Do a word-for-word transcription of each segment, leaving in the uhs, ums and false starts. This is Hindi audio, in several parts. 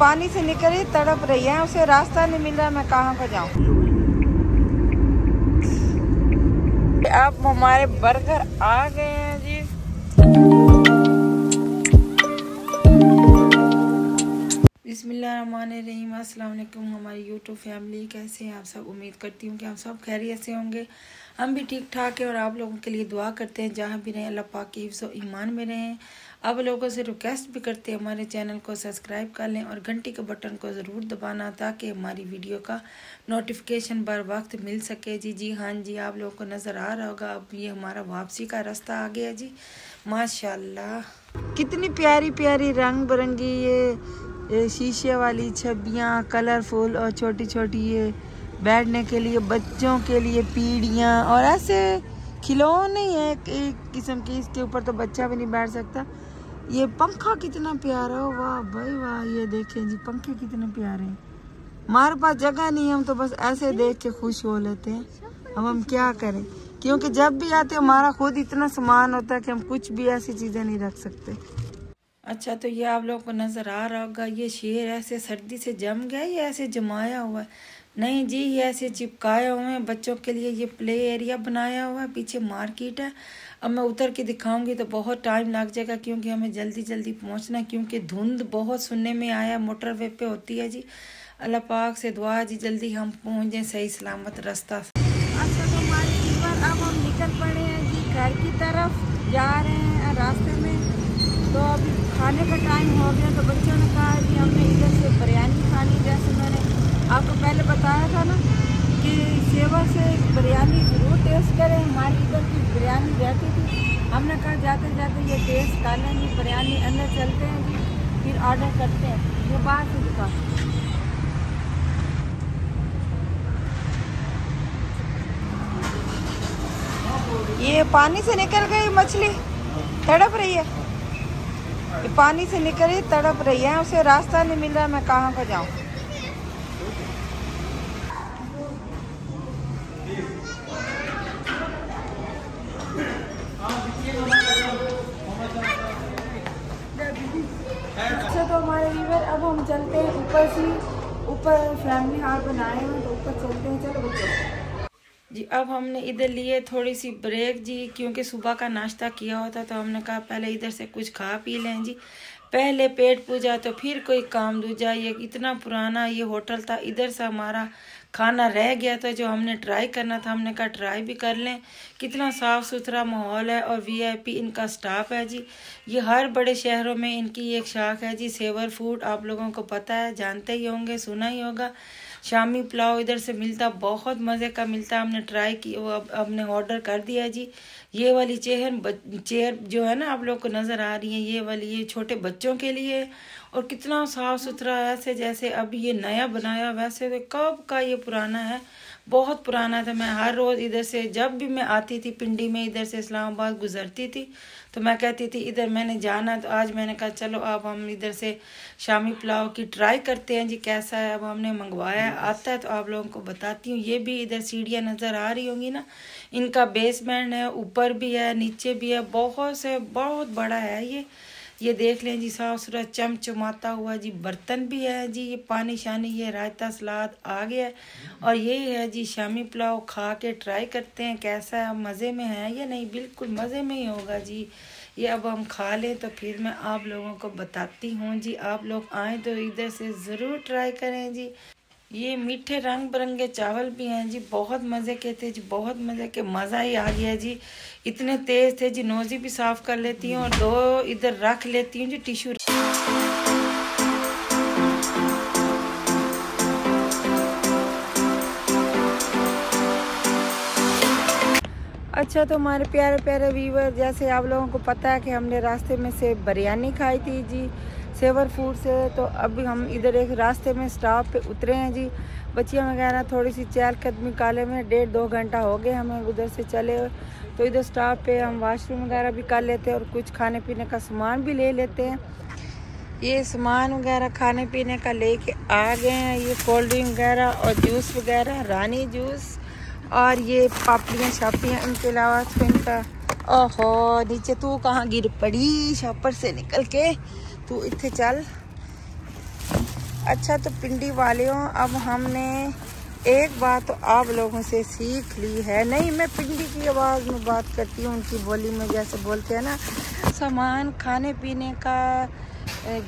पानी से निकल ही तड़प रही है, उसे रास्ता नहीं मिल रहा, मैं कहाँ पर जाऊँ। अब हमारे बर्गर आ गए हैं जी। बिस्मिल्लाहिर्रहमानिर्रहीम। अस्सलाम वालेकुम हमारी यूट्यूब फैमिली, कैसे हैं आप सब? उम्मीद करती हूँ कि आप सब खैरियत से होंगे। हम भी ठीक ठाक हैं और आप लोगों के लिए दुआ करते हैं जहाँ भी रहें अल्लाह पाक की हिफ्ज़ व ईमान में रहें। आप लोगों से रिक्वेस्ट भी करते हैं हमारे चैनल को सब्सक्राइब कर लें और घंटी के बटन को ज़रूर दबाना ताकि हमारी वीडियो का नोटिफिकेशन बर वक्त मिल सके जी। जी हाँ जी, आप लोगों को नज़र आ रहा होगा अब ये हमारा वापसी का रास्ता आ गया जी। माशाल्लाह कितनी प्यारी प्यारी रंग बिरंगी ये शीशे वाली छबियाँ, कलरफुल और छोटी छोटी ये बैठने के लिए बच्चों के लिए पीढ़ियाँ और ऐसे खिलौने हैं एक किस्म की। इसके ऊपर तो बच्चा भी नहीं बैठ सकता। ये पंखा कितना प्यारा हो, वाह भाई वाह। ये देखें जी पंखे कितने प्यारे हैं। हमारे पास जगह नहीं है, हम तो बस ऐसे देख के खुश हो लेते हैं। अब हम क्या करें, क्योंकि जब भी आते हमारा खुद इतना सामान होता है कि हम कुछ भी ऐसी चीज़ें नहीं रख सकते। अच्छा तो ये आप लोगों को नज़र आ रहा होगा ये शेर ऐसे सर्दी से जम गया, ये ऐसे जमाया हुआ है, नहीं जी ये ऐसे चिपकाया हुए हैं। बच्चों के लिए ये प्ले एरिया बनाया हुआ है, पीछे मार्केट है। अब मैं उतर के दिखाऊंगी तो बहुत टाइम लग जाएगा क्योंकि हमें जल्दी जल्दी पहुंचना है, क्योंकि धुंध बहुत सुनने में आया मोटरवे पे होती है जी। अल्लाह पाक से दुआ है जी जल्दी हम पहुँच जाएँ सही सलामत रास्ता से। अच्छा तो हमारी बार अब हम निकल पड़े हैं जी घर की तरफ, जा रहे हैं रास्ते में। तो अभी खाने का टाइम हो गया तो बच्चों ने कहा कि हमने इधर से बिरयानी खानी। जैसे मैंने आपको पहले बताया था ना कि सेवा से बिरयानी ज़रूर टेस्ट करें, हमारी इधर की बिरयानी रहती थी। हमने कहा जाते जाते ये टेस्ट कर लेंगे बिरयानी, अंदर चलते हैं जी फिर ऑर्डर करते हैं। ये बाहर से दिखा ये पानी से निकल गई मछली, तड़प रही है। ये पानी से निकल ही तड़प रही है, उसे रास्ता नहीं मिल रहा, मैं कहाँ पर जाऊँ। अच्छा तो हमारे व्यूअर अब हम चलते हैं ऊपर से, ऊपर फैमिली हाल बनाए हैं तो ऊपर चलते हैं। चलो बच्चों जी अब हमने इधर लिए थोड़ी सी ब्रेक जी, क्योंकि सुबह का नाश्ता किया होता तो हमने कहा पहले इधर से कुछ खा पी लें जी, पहले पेट पूजा तो फिर कोई काम दूजा। ये इतना पुराना ये होटल था, इधर से हमारा खाना रह गया था जो हमने ट्राई करना था। हमने कहा ट्राई भी कर लें, कितना साफ़ सुथरा माहौल है और वीआईपी इनका स्टाफ है जी। ये हर बड़े शहरों में इनकी एक शाख है जी, सेवर फूड। आप लोगों को पता है, जानते ही होंगे, सुना ही होगा। शामी पुलाव इधर से मिलता, बहुत मज़े का मिलता। हमने ट्राई की, वो अब हमने ऑर्डर कर दिया जी। ये वाली चेयर चेयर जो है ना आप लोगों को नज़र आ रही है, ये वाली ये छोटे बच्चों के लिए। और कितना साफ़ सुथरा है, ऐसे जैसे अभी ये नया बनाया वैसे तो कब का ये पुराना है, बहुत पुराना था। मैं हर रोज़ इधर से जब भी मैं आती थी पिंडी में, इधर से इस्लामाबाद गुजरती थी तो मैं कहती थी इधर मैंने जाना। तो आज मैंने कहा चलो अब हम इधर से शामी पुलाव की ट्राई करते हैं जी कैसा है। अब हमने मंगवाया, आता है तो आप लोगों को बताती हूँ। ये भी इधर सीढ़ियाँ नज़र आ रही होंगी ना, इनका बेसमेंट है, ऊपर भी है नीचे भी है, बहुत से बहुत बड़ा है ये। ये देख लें जी साफ सुथरा चमचमाता हुआ जी, बर्तन भी है जी। ये पानी शानी ये रायता सलाद आ गया और ये है जी शामी पुलाव। खा के ट्राई करते हैं कैसा है, मज़े में है या नहीं। बिल्कुल मज़े में ही होगा जी ये। अब हम खा लें तो फिर मैं आप लोगों को बताती हूँ जी। आप लोग आए तो इधर से ज़रूर ट्राई करें जी। ये मीठे रंग बिरंगे चावल भी हैं जी, बहुत मज़े के थे जी, बहुत मज़े के, मज़ा ही आ गया जी। इतने तेज़ थे जी, नोज़ी भी साफ़ कर लेती हूँ और दो इधर रख लेती हूँ जी टिश्यू। अच्छा तो हमारे प्यारे प्यारे व्यूअर, जैसे आप लोगों को पता है कि हमने रास्ते में से बिरयानी खाई थी जी सेवर फूड से, तो अभी हम इधर एक रास्ते में स्टॉप पे उतरे हैं जी। बच्चियाँ वगैरह थोड़ी सी चहल कदमी काले में डेढ़ दो घंटा हो गए हमें उधर से चले, तो इधर स्टॉप पे हम वॉशरूम वगैरह भी कर लेते हैं और कुछ खाने पीने का सामान भी ले लेते हैं। ये सामान वगैरह खाने पीने का लेके आ गए हैं, ये कोल्ड ड्रिंक वगैरह और जूस वगैरह, रानी जूस और ये पापड़ियाँ शापियाँ। इनके अलावा इनका ओहो नीचे तू कहाँ गिर पड़ी, शॉपर से निकल के तू इत्थे चल। अच्छा तो पिंडी वालियों, अब हमने एक बात तो आप लोगों से सीख ली है। नहीं, मैं पिंडी की आवाज़ में बात करती हूँ, उनकी बोली में जैसे बोलते हैं ना। सामान खाने पीने का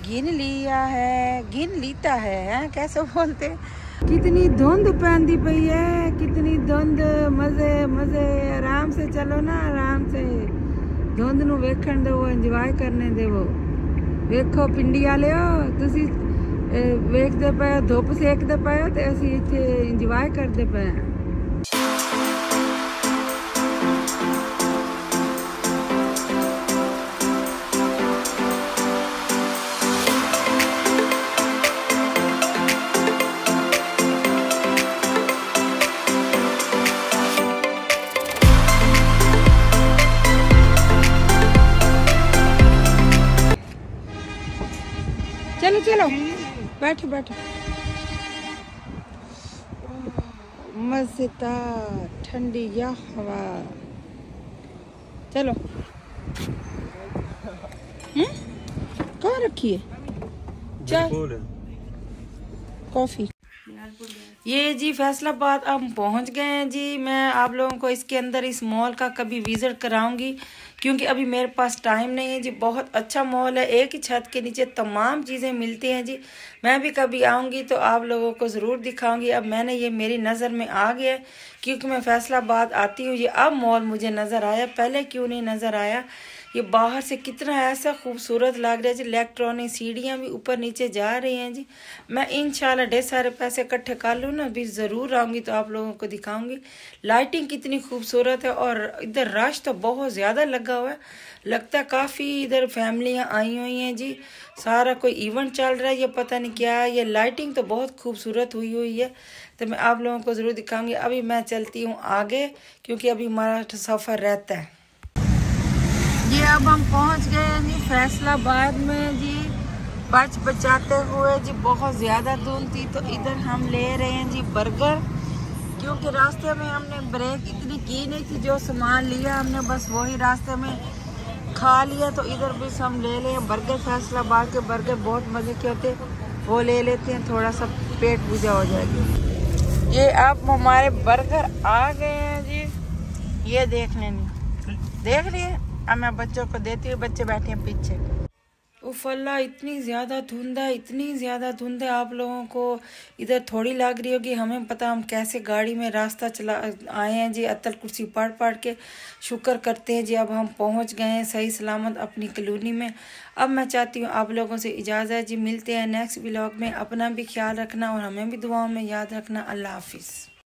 गिन लिया है, गिन लीता है, है? कैसे बोलते। कितनी धुंध पैंदी पई है, कितनी धुंध। मज़े मज़े, आराम से चलो ना, आराम से। धुंध नू वेखण देवो, इंजॉय करने देवो। वेखो पिंडी वालियो, तुसी वेखते पे धुप सेकते पे तो असी इत्थे इंजॉय करते पे। चलो चलो बैठो बैठो। मजेदार ठंडी या हवा। चलो कहाँ रखी है चाय कॉफी। ये जी फैसलाबाद हम पहुंच गए हैं जी। मैं आप लोगों को इसके अंदर इस मॉल का कभी विज़िट कराऊंगी, क्योंकि अभी मेरे पास टाइम नहीं है जी। बहुत अच्छा मॉल है, एक ही छत के नीचे तमाम चीज़ें मिलती हैं जी। मैं भी कभी आऊंगी तो आप लोगों को ज़रूर दिखाऊंगी। अब मैंने ये मेरी नज़र में आ गया, क्योंकि मैं फैसलाबाद आती हूँ, ये अब मॉल मुझे नज़र आया, पहले क्यों नहीं नज़र आया। ये बाहर से कितना ऐसा खूबसूरत लग रहा है जी। इलेक्ट्रॉनिक सीढ़ियाँ भी ऊपर नीचे जा रही हैं जी। मैं इंशाल्लाह ढेर सारे पैसे इकट्ठे कर लूँ ना, भी ज़रूर आऊँगी तो आप लोगों को दिखाऊँगी। लाइटिंग कितनी खूबसूरत है, और इधर रश तो बहुत ज़्यादा लगा हुआ है, लगता है काफ़ी इधर फैमिलियाँ आई हुई हैं जी। सारा कोई इवेंट चल रहा है, ये पता नहीं क्या है। ये लाइटिंग तो बहुत खूबसूरत हुई हुई है, तो मैं आप लोगों को ज़रूर दिखाऊँगी। अभी मैं चलती हूँ आगे, क्योंकि अभी हमारा सफ़र रहता है जी। अब हम पहुंच गए हैं जी फैसलाबाद में जी। बच बचाते हुए जी, बहुत ज़्यादा धूल थी, तो इधर हम ले रहे हैं जी बर्गर, क्योंकि रास्ते में हमने ब्रेक इतनी की नहीं थी। जो सामान लिया हमने बस वही रास्ते में खा लिया, तो इधर भी हम ले लें बर्गर। फैसलाबाद के बर्गर बहुत मज़े के होते, वो ले लेते हैं, थोड़ा सा पेट पूजा हो जाएगी। ये अब हमारे बर्गर आ गए हैं जी। ये देख लेनी, देख लिए। अब मैं बच्चों को देती हूँ, बच्चे बैठे हैं पीछे। उफ़ अल्लाह, इतनी ज़्यादा धुंध है, इतनी ज़्यादा धुंध है। आप लोगों को इधर थोड़ी लग रही होगी, हमें पता। हम कैसे गाड़ी में रास्ता चला आए हैं जी, अतल कुर्सी पढ़ पढ़ के। शुक्र करते हैं जी, अब हम पहुंच गए हैं सही सलामत अपनी कॉलोनी में। अब मैं चाहती हूँ आप लोगों से इजाज़त जी। मिलते हैं नेक्स्ट व्लॉग में। अपना भी ख्याल रखना और हमें भी दुआओं में याद रखना। अल्लाह हाफिज़।